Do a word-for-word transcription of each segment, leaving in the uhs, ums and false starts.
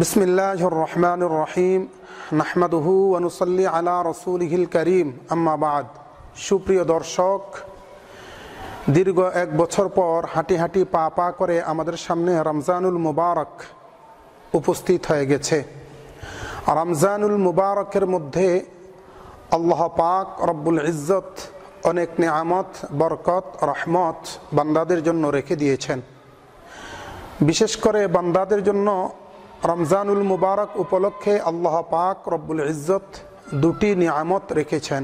বিসমিল্লাহির রহমানির রহিম নাহমাদুহু ওয়া নুসাল্লি আলা রাসূলিহিল কারীম আম্মা বাদ। সুপ্রিয় দর্শক, দীর্ঘ এক বছর পর হাঁটি হাঁটি পা পা করে আমাদের সামনে রমজানুল মুবারক উপস্থিত হয়ে গেছে। রমজানুল মুবারকের মধ্যে আল্লাহ পাক রব্বুল ইজ্জত অনেক নিয়ামত, বরকত, রহমত বান্দাদের জন্য রেখে দিয়েছেন। বিশেষ করে বান্দাদের জন্য রমজানুল মুবারক উপলক্ষে আল্লাহ পাক রব্বুল ইজ্জত দুটি নিয়ামত রেখেছেন।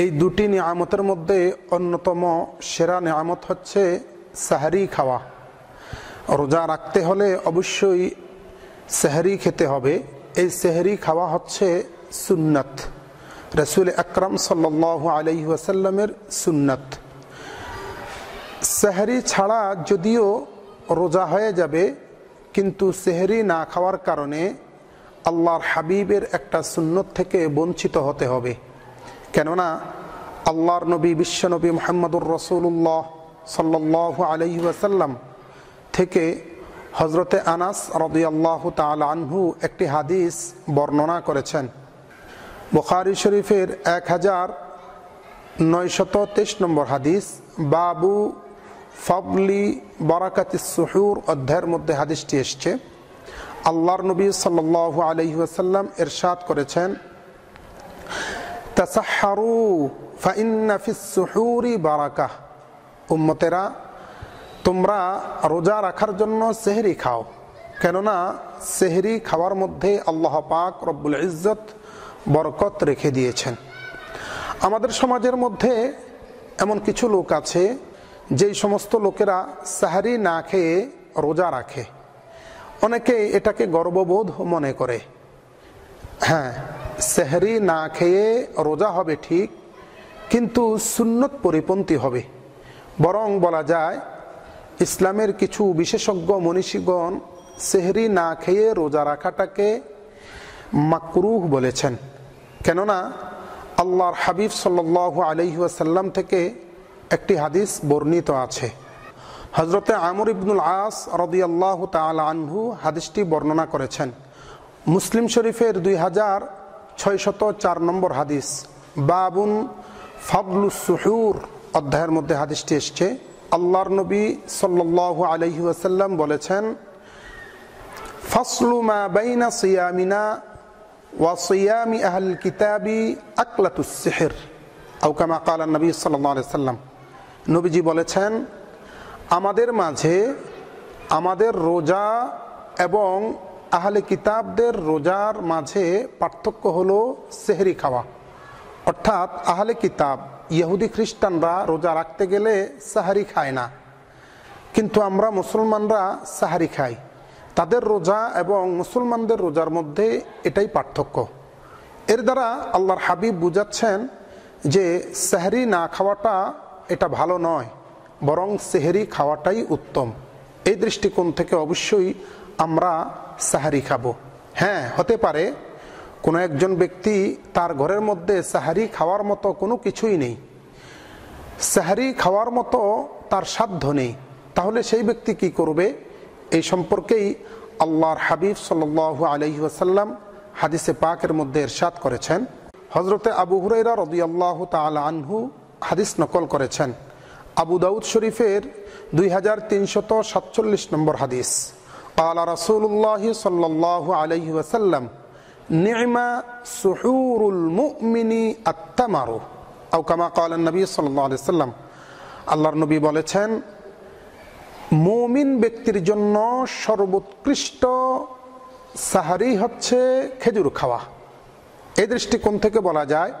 এই দুটি নিয়ামতের মধ্যে অন্যতম সেরা নিয়ামত হচ্ছে সাহরি খাওয়া। রোজা রাখতে হলে অবশ্যই সাহরি খেতে হবে। এই সাহরি খাওয়া হচ্ছে সুন্নাত, রাসূল আকরাম সাল্লাল্লাহু আলাইহি ওয়াসাল্লামের সুন্নাত। সাহরি ছাড়া যদিও রোজা হয়ে যাবে, কিন্তু সেহরি না খাওয়ার কারণে আল্লাহর হাবিবের একটা সুন্নত থেকে বঞ্চিত হতে হবে। কেননা আল্লাহর নবী বিশ্বনবী মুহাম্মদুর রাসূলুল্লাহ সাল্লাল্লাহু আলাইহি ওয়াসাল্লাম থেকে হযরতে আনাস রাদিয়াল্লাহু তাআলা আনহু একটি হাদিস বর্ণনা করেছেন। বুখারী শরীফের এক হাজার নয়শত তেইশ নম্বর হাদিস, বাবু ফাবলি বারাকাতিস সুহুর অধ্যায়ের মধ্যে হাদিসটি এসছে। আল্লাহর নবী সাল্লাল্লাহু আলাইহি ওয়াসাল্লাম ইরশাদ করেছেন, তাসাহহারু ফাইন্না ফিস সুহুরি বারাকাহ, উম্মতেরা তোমরা রোজা রাখার জন্য সেহরি খাও, কেননা সেহরি খাওয়ার মধ্যে আল্লাহ পাক রব্বুল ইজ্জত বরকত রেখে দিয়েছেন। আমাদের সমাজের মধ্যে এমন কিছু লোক আছে যেই সমস্ত লোকেরা সাহরি না খেয়ে রোজা রাখে। অনেকে এটাকে গর্ববোধ মনে করে। হ্যাঁ, সাহরি না খেয়ে রোজা হবে ঠিক, কিন্তু সুন্নত পরিপন্থী হবে। বরং বলা যায় ইসলামের কিছু বিশেষজ্ঞ মনীষীগণ সাহরি না খেয়ে রোজা রাখাটাকে মাকরুহ বলেছেন। কেননা আল্লাহর হাবিব সাল্লাল্লাহু আলাইহি ওয়াসাল্লাম থেকে একটি হাদিস বর্ণিত আছে। হযরতে আমর ইবনুল আস রাদিয়াল্লাহু তাআলা আনহু হাদিসটি বর্ণনা করেছেন। মুসলিম শরীফের দুই হাজার ছয়শত চার নম্বর হাদিস, বাবুন ফাদলুস সুহুর অধ্যায়ের মধ্যে হাদিসটি এসছে। আল্লাহর নবী সাল্লাল্লাহু আলাইহি ওয়াসাল্লাম বলেছেন, ফাসলু মা বাইনা সিয়ামিনা ওয়া সিয়ামি আহল কিতাবি আকলাতুস সিহর আও কামা ক্বালা নবী সাল্লাল্লাহু আলাইহি ওয়াসাল্লাম। নবীজি বলেছেন, আমাদের মাঝে আমাদের রোজা এবং আহলে কিতাবদের রোজার মাঝে পার্থক্য হলো সেহরি খাওয়া। অর্থাৎ আহলে কিতাব ইহুদি খ্রিস্টানরা রোজা রাখতে গেলে সাহারি খায় না, কিন্তু আমরা মুসলমানরা সাহারি খাই। তাদের রোজা এবং মুসলমানদের রোজার মধ্যে এটাই পার্থক্য। এর দ্বারা আল্লাহর হাবিব বুঝাচ্ছেন যে সাহারি না খাওয়াটা এটা ভালো নয়, বরং সেহরি খাওয়াটাই উত্তম। এই দৃষ্টিকোণ থেকে অবশ্যই আমরা সাহারি খাবো। হ্যাঁ, হতে পারে কোনো একজন ব্যক্তি তার ঘরের মধ্যে সাহারি খাওয়ার মতো কোনো কিছুই নেই, সাহারি খাওয়ার মতো তার সাধ্য নেই, তাহলে সেই ব্যক্তি কি করবে? এই সম্পর্কেই আল্লাহর হাবিব সাল্লাল্লাহু আলাইহি ওয়াসাল্লাম হাদিসে পাকের মধ্যে ইরশাদ করেছেন। হযরতে আবু হুরাইরা রাদিয়াল্লাহু তাআলা আনহু হাদিস নকল করেছেন। আবু দাউদ শরীফের দুই হাজার তিনশত সাতচল্লিশ নম্বর হাদিস, ক্বালা রাসূলুল্লাহি সাল্লাল্লাহু আলাইহি ওয়াসাল্লাম, নি'মা সুহুরুল মুমিনি আত-তামারু আও কামা ক্বালা নবী সাল্লাল্লাহু আলাইহি ওয়াসাল্লাম। আল্লাহর নবী বলেছেন, মুমিন ব্যক্তির জন্য সর্বোৎকৃষ্ট সাহারি হচ্ছে খেজুর খাওয়া। এই দৃষ্টিকোণ থেকে বলা যায়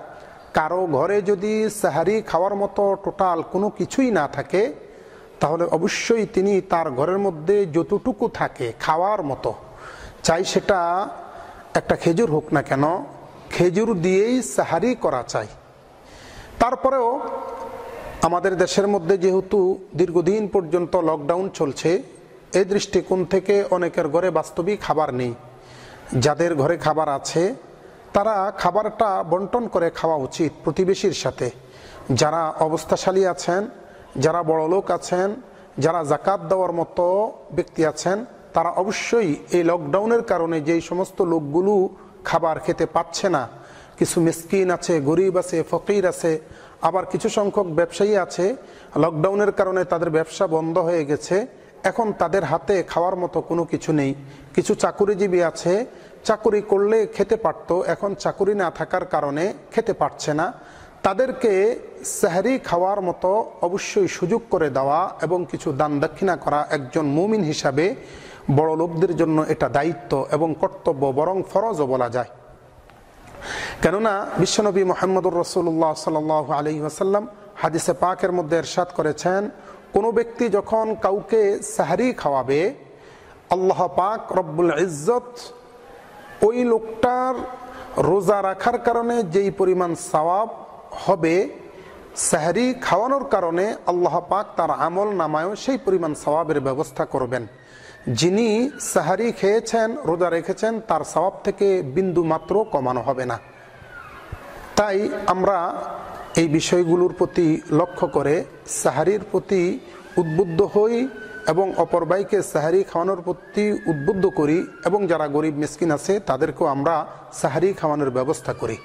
কারো ঘরে যদি সাহারি খাওয়ার মতো টোটাল কোনো কিছুই না থাকে, তাহলে অবশ্যই তিনি তার ঘরের মধ্যে যতটুকু থাকে খাওয়ার মতো, চাই সেটা একটা খেজুর হোক না কেন, খেজুর দিয়েই সাহারি করা চাই। তারপরেও আমাদের দেশের মধ্যে যেহেতু দীর্ঘদিন পর্যন্ত লকডাউন চলছে, এই দৃষ্টিকোণ থেকে অনেকের ঘরে বাস্তবিক খাবার নেই। যাদের ঘরে খাবার আছে তারা খাবারটা বন্টন করে খাওয়া উচিত প্রতিবেশীর সাথে। যারা অবস্থাশালী আছেন, যারা বড়লোক আছেন, যারা যাকাত দেওয়ার মতো ব্যক্তি আছেন, তারা অবশ্যই এই লকডাউনের কারণে যেই সমস্ত লোকগুলো খাবার খেতে পাচ্ছে না, কিছু মিসকিন আছে, গরিব আছে, ফকির আছে, আবার কিছু সংখ্যক ব্যবসায়ী আছে লকডাউনের কারণে তাদের ব্যবসা বন্ধ হয়ে গেছে, এখন তাদের হাতে খাওয়ার মতো কোনো কিছু নেই। কিছু চাকুরিজীবী আছে, চাকুরি করলে খেতে পারতো, এখন চাকুরি না থাকার কারণে খেতে পারছে না। তাদেরকে সাহরি খাওয়ার মতো অবশ্যই সুযোগ করে দেওয়া এবং কিছু দান দক্ষিণা করা একজন মুমিন হিসাবে বড় লোকদের জন্য এটা দায়িত্ব এবং কর্তব্য, বরং ফরজও বলা যায়। কেননা বিশ্বনবী মুহাম্মদুর রাসূলুল্লাহ সাল্লাল্লাহু আলাইহি ওয়াসাল্লাম হাদিসে পাকের মধ্যে ইরশাদ করেছেন, কোনো ব্যক্তি যখন কাউকে সাহরি খাওয়াবে, আল্লাহ পাক রব্বুল ইজ্জত ওই লোকটার রোজা রাখার কারণে যেই পরিমাণ সওয়াব হবে, সাহরি খাওয়ানোর কারণে আল্লাহ পাক তার আমল নামায়ও সেই পরিমাণ সওয়াবের ব্যবস্থা করবেন। যিনি সাহারি খেয়েছেন, রোজা রেখেছেন, তার সওয়াব থেকে বিন্দু মাত্র কমানো হবে না। তাই আমরা এই বিষয়গুলোর প্রতি লক্ষ্য করে সাহারির প্রতি উদ্বুদ্ধ হই এবং অপর ভাইকে সাহারি খাওয়ানোর প্রতি উদ্বুদ্ধ করি, এবং যারা গরিব মিসকিন আছে তাদেরকেও আমরা সাহারি খাওয়ানোর ব্যবস্থা করি।